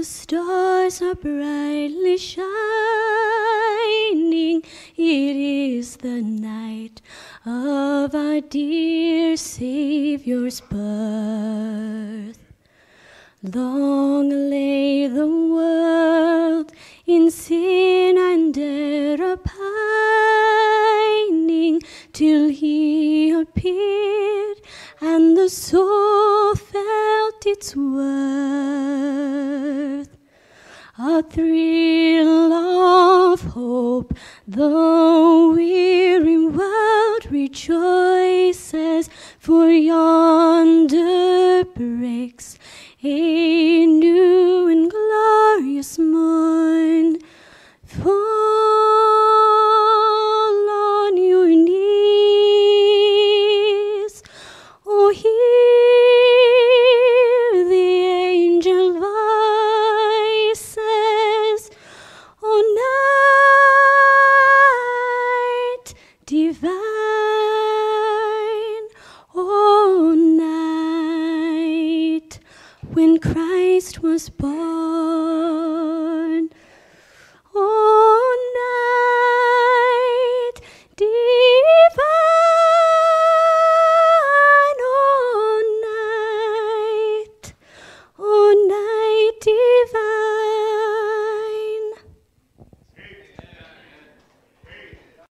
The stars are brightly shining. It is the night of our dear Savior's birth. Long lay the world in sin and error pining, till he appeared and the soul felt its worth. A thrill of hope, the weary world rejoices, for yonder breaks a new and glorious morn. Fall on your knees, oh, hear the angel voices, oh, night divine, oh, night when Christ was born.